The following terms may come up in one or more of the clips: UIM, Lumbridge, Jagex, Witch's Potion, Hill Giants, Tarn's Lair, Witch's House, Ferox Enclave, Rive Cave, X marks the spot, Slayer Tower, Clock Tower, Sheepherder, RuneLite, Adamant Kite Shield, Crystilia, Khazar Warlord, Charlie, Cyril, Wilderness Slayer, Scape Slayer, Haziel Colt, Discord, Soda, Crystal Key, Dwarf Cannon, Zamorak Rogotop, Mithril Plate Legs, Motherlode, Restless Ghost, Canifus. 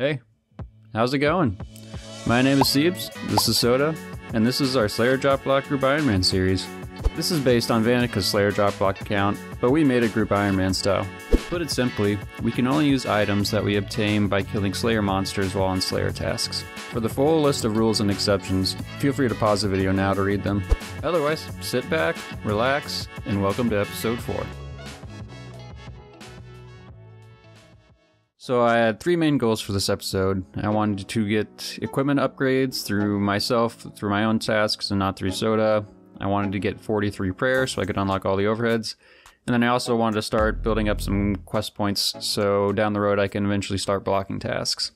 Hey, how's it going? My name is Seebs, this is Soda, and this is our Slayer Drop Block Group Iron Man series. This is based on Vannaka's Slayer Drop Block account, but we made it Group Iron Man style. To put it simply, we can only use items that we obtain by killing Slayer monsters while on Slayer tasks. For the full list of rules and exceptions, feel free to pause the video now to read them. Otherwise, sit back, relax, and welcome to episode 4. So I had three main goals for this episode. I wanted to get equipment upgrades through myself, through my own tasks and not through Soda. I wanted to get 43 prayers so I could unlock all the overheads. And then I also wanted to start building up some quest points so down the road I can eventually start blocking tasks.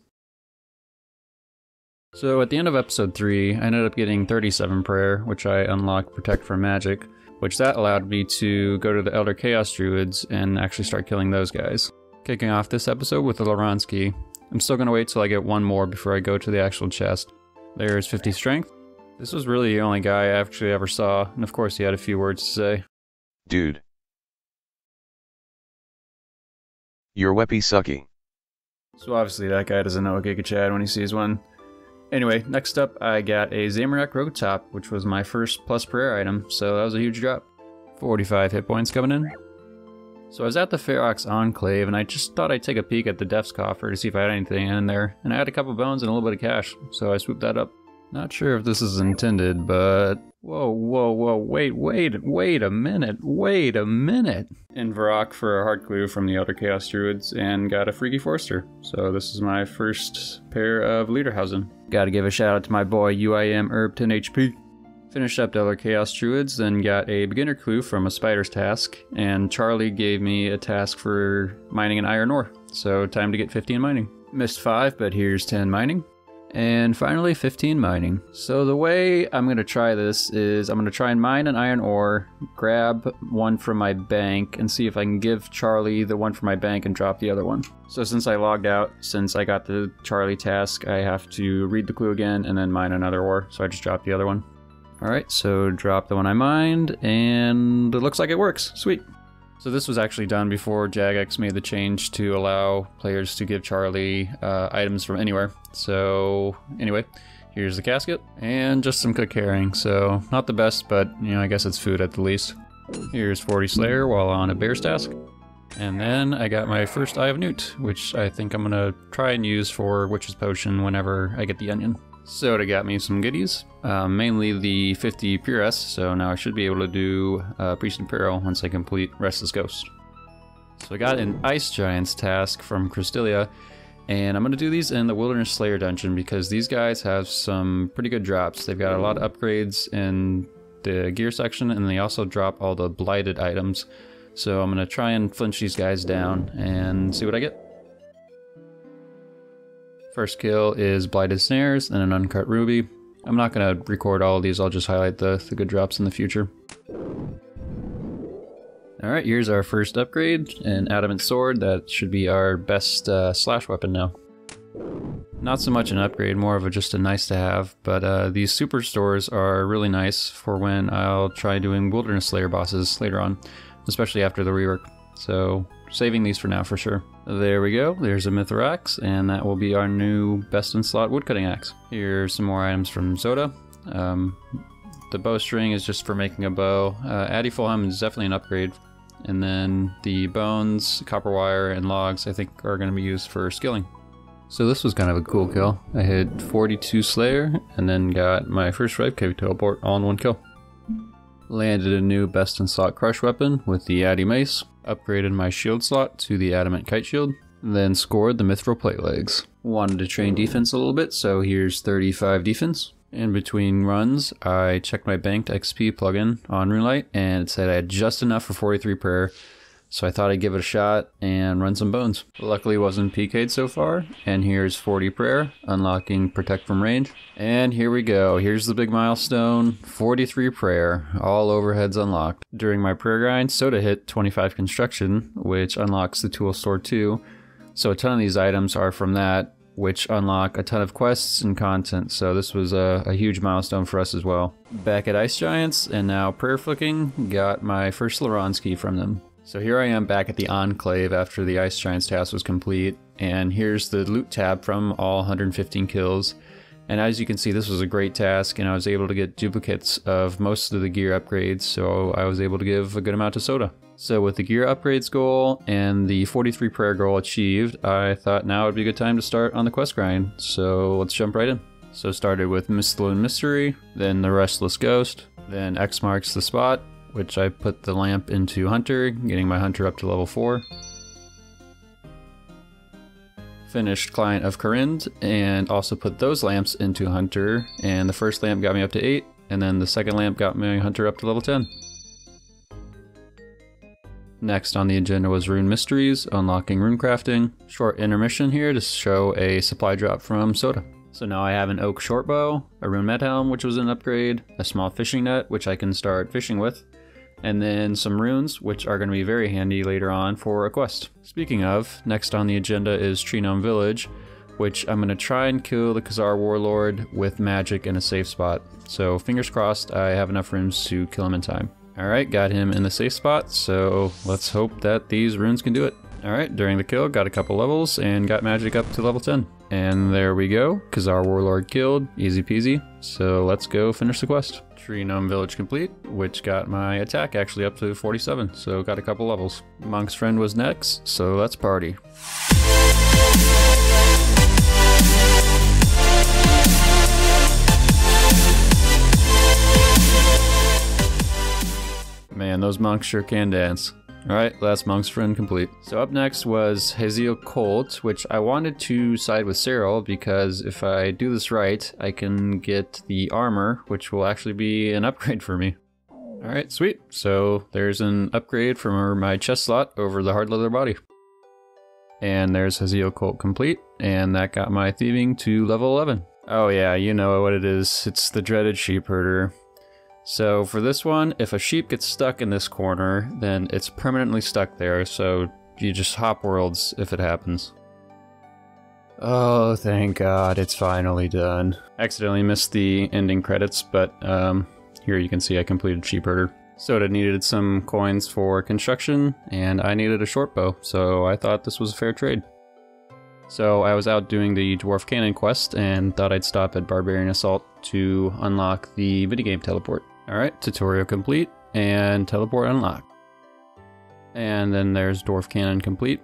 So at the end of episode 3, I ended up getting 37 prayer, which I unlocked Protect from Magic, which that allowed me to go to the Elder Chaos Druids and actually start killing those guys. Kicking off this episode with the Larran's Key. I'm still gonna wait till I get one more before I go to the actual chest. There's 50 strength. This was really the only guy I actually ever saw, and of course he had a few words to say. Dude. Your weppy sucky. So obviously that guy doesn't know a Giga Chad when he sees one. Anyway, next up I got a Zamorak Rogotop, which was my first plus prayer item, so that was a huge drop. 45 hit points coming in. So I was at the Ferox Enclave, and I just thought I'd take a peek at the Death's Coffer to see if I had anything in there, and I had a couple bones and a little bit of cash, so I swooped that up. Not sure if this is intended, but... Whoa, whoa, whoa, wait a minute! In Varrock for a Heart Glue from the Elder Chaos Druids, and got a Freaky Forster. So this is my first pair of Liederhausen. Gotta give a shout out to my boy UIM Herb 10 HP. Finished up Elder Chaos Druids, then got a beginner clue from a spider's task, and Charlie gave me a task for mining an iron ore, so time to get 15 mining. Missed 5, but here's 10 mining. And finally 15 mining. So the way I'm going to try this is I'm going to try and mine an iron ore, grab one from my bank, and see if I can give Charlie the one from my bank and drop the other one. So since I logged out, since I got the Charlie task, I have to read the clue again and then mine another ore, so I just dropped the other one. Alright, so drop the one I mined, and it looks like it works. Sweet. So this was actually done before Jagex made the change to allow players to give Charlie items from anywhere. So anyway, here's the casket, and just some cooked herring. So not the best, but you know, I guess it's food at the least. Here's 40 Slayer while on a bear's task. And then I got my first Eye of Newt, which I think I'm gonna try and use for Witch's Potion whenever I get the onion. Soda got me some goodies, mainly the 50 Puress, so now I should be able to do Priest in Peril once I complete Restless Ghost. So I got an Ice Giant's task from Crystilia, and I'm going to do these in the Wilderness Slayer dungeon because these guys have some pretty good drops. They've got a lot of upgrades in the gear section, and they also drop all the Blighted items. So I'm going to try and flinch these guys down and see what I get. First kill is Blighted Snares and an Uncut Ruby. I'm not going to record all of these, I'll just highlight the good drops in the future. Alright, here's our first upgrade, an Adamant Sword. That should be our best slash weapon now. Not so much an upgrade, more of just a nice to have, but these superstores are really nice for when I'll try doing Wilderness Slayer bosses later on, especially after the rework. So, saving these for now for sure. There we go, there's a Mithrax, and that will be our new best-in-slot woodcutting axe. Here's some more items from Soda. The bowstring is just for making a bow. Addy Fulham is definitely an upgrade. And then the bones, copper wire, and logs I think are going to be used for skilling. So this was kind of a cool kill. I hit 42 Slayer, and then got my first Rive Cave teleport all in one kill. Landed a new best-in-slot crush weapon with the Addy Mace. Upgraded my shield slot to the Adamant Kite Shield, then scored the Mithril Plate Legs. Wanted to train defense a little bit, so here's 35 defense. In between runs, I checked my banked XP plugin on RuneLite, and it said I had just enough for 43 prayer, so I thought I'd give it a shot and run some bones. Luckily wasn't PK'd so far, and here's 40 prayer, unlocking Protect from Range. And here we go, here's the big milestone, 43 prayer, all overheads unlocked. During my prayer grind, Soda hit 25 construction, which unlocks the tool store too, so a ton of these items are from that, which unlock a ton of quests and content, so this was a huge milestone for us as well. Back at Ice Giants, and now prayer flicking, got my first Larran's Key from them. So here I am back at the Enclave after the Ice Giant's task was complete, And here's the loot tab from all 115 kills. And as you can see, this was a great task, and I was able to get duplicates of most of the gear upgrades, so I was able to give a good amount to Soda. So with the gear upgrades goal and the 43 prayer goal achieved, I thought now would be a good time to start on the quest grind, so let's jump right in. So started with Mistloon Mystery, then the Restless Ghost, then X Marks the Spot, which I put the lamp into Hunter, getting my Hunter up to level 4. Finished Client of Karind, and also put those lamps into Hunter, and the first lamp got me up to 8, and then the second lamp got my Hunter up to level 10. Next on the agenda was Rune Mysteries, unlocking Runecrafting. Short intermission here to show a supply drop from Soda. So now I have an Oak Shortbow, a Rune Medhelm, which was an upgrade, a small fishing net, which I can start fishing with, and then some runes, which are going to be very handy later on for a quest. Speaking of, next on the agenda is Tree Gnome Village, which I'm going to try and kill the Khazar Warlord with magic in a safe spot. So fingers crossed I have enough runes to kill him in time. Alright, got him in the safe spot, so let's hope that these runes can do it. Alright, during the kill, got a couple levels and got magic up to level 10. And there we go, Khazar Warlord killed, easy peasy. So let's go finish the quest. Tree Gnome Village complete, which got my attack actually up to 47, so got a couple levels. Monk's Friend was next, so let's party. Man, those monks sure can dance. Alright, last Monk's Friend complete. So up next was Haziel Colt, which I wanted to side with Cyril because if I do this right, I can get the armor, which will actually be an upgrade for me. Alright, sweet. So there's an upgrade from my chest slot over the hard leather body. And there's Haziel Colt complete, and that got my thieving to level 11. Oh yeah, you know what it is. It's the dreaded Sheepherder. So for this one, if a sheep gets stuck in this corner, then it's permanently stuck there, so you just hop worlds if it happens. Oh, thank God, it's finally done. Accidentally missed the ending credits, but here you can see I completed Sheepherder. Soda needed some coins for construction, and I needed a short bow, so I thought this was a fair trade. So I was out doing the Dwarf Cannon quest and thought I'd stop at Barbarian Assault to unlock the minigame teleport. Alright, tutorial complete, and teleport unlocked. And then there's Dwarf Cannon complete.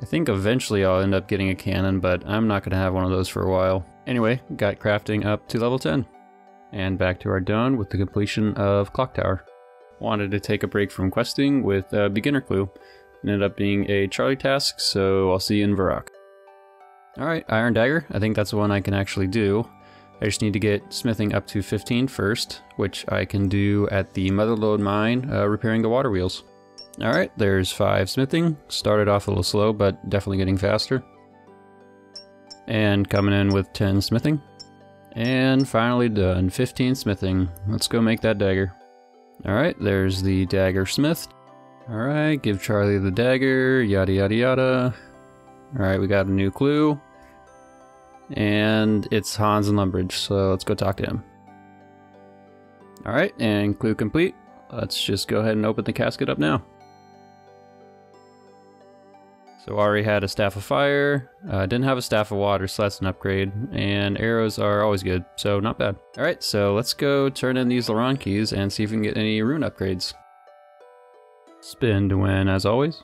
I think eventually I'll end up getting a cannon, but I'm not going to have one of those for a while. Anyway, got crafting up to level 10. And back to our done with the completion of Clock Tower. Wanted to take a break from questing with a beginner clue. It ended up being a Charlie task, so I'll see you in Varrock. Alright, Iron Dagger. I think that's the one I can actually do. I just need to get smithing up to 15 first, which I can do at the Motherlode Mine, repairing the water wheels. Alright, there's 5 smithing. Started off a little slow, but definitely getting faster. And coming in with 10 smithing. And finally done, 15 smithing. Let's go make that dagger. Alright, there's the dagger smithed. Alright, give Charlie the dagger, yada yada yada. Alright, we got a new clue. And it's Hans and Lumbridge, so let's go talk to him. Alright, and clue complete. Let's just go ahead and open the casket up now. So already had a Staff of Fire, didn't have a Staff of Water, so that's an upgrade, and arrows are always good, so not bad. Alright, so let's go turn in these Larran's Keys and see if we can get any rune upgrades. Spin to win, as always.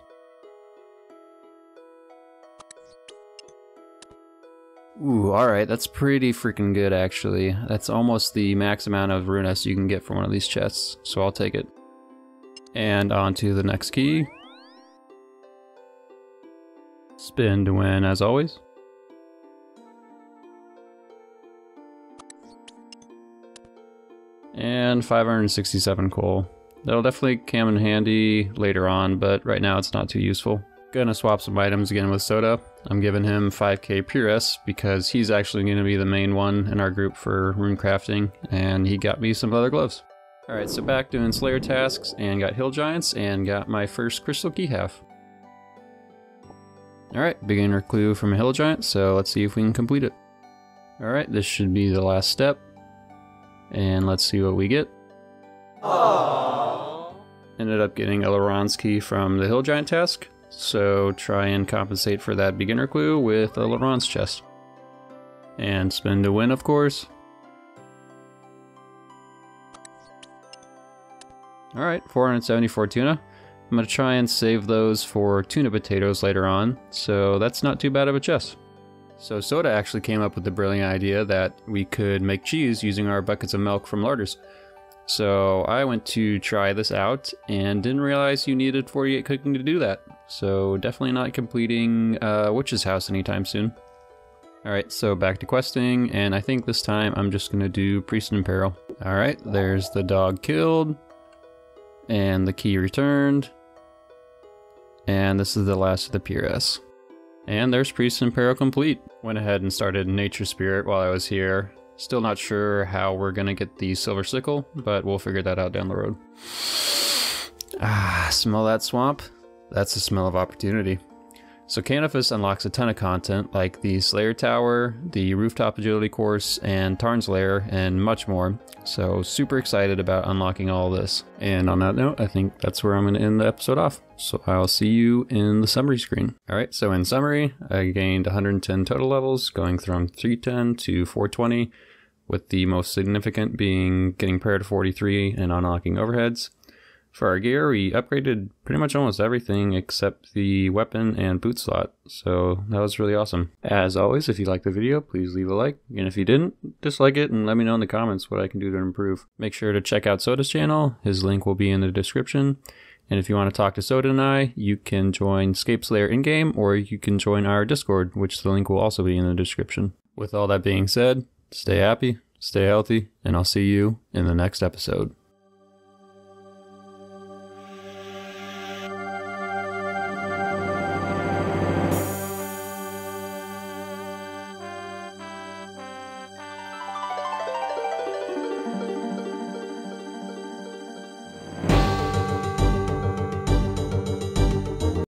Ooh, alright, that's pretty freaking good actually. That's almost the max amount of runes you can get from one of these chests, so I'll take it. And on to the next key. Spin to win, as always. And 567 coal. That'll definitely come in handy later on, but right now it's not too useful. Gonna swap some items again with Soda. I'm giving him 5k Puress because he's actually gonna be the main one in our group for runecrafting, and he got me some leather gloves. Alright, so back doing Slayer tasks and got Hill Giants and got my first crystal key half. Alright, beginner clue from a Hill Giant, so let's see if we can complete it. Alright, this should be the last step. And let's see what we get. Aww. Ended up getting a Larran's Key from the Hill Giant task. So try and compensate for that beginner clue with a Larran's chest. And spin to win, of course. Alright, 474 tuna. I'm going to try and save those for tuna potatoes later on, so that's not too bad of a chest. So Soda actually came up with the brilliant idea that we could make cheese using our buckets of milk from larders. So I went to try this out and didn't realize you needed 48 cooking to do that. So definitely not completing Witch's House anytime soon. Alright, so back to questing, and I think this time I'm just going to do Priest in Peril. Alright, there's the dog killed, and the key returned, and this is the last of the PRS. And there's Priest in Peril complete. Went ahead and started Nature Spirit while I was here. Still not sure how we're going to get the Silver Sickle, but we'll figure that out down the road. Ah, smell that swamp? That's the smell of opportunity. So Canifus unlocks a ton of content, like the Slayer Tower, the Rooftop Agility Course, and Tarn's Lair, and much more. So super excited about unlocking all this. And on that note, I think that's where I'm going to end the episode off. So I'll see you in the summary screen. Alright, so in summary, I gained 110 total levels, going from 310 to 420, with the most significant being getting prayer to 43 and unlocking overheads. For our gear, we upgraded pretty much almost everything except the weapon and boot slot, so that was really awesome. As always, if you liked the video, please leave a like, and if you didn't, dislike it and let me know in the comments what I can do to improve. Make sure to check out Soda's channel, his link will be in the description, and if you want to talk to Soda and I, you can join Scape Slayer in-game, or you can join our Discord, which the link will also be in the description. With all that being said, stay happy, stay healthy, and I'll see you in the next episode.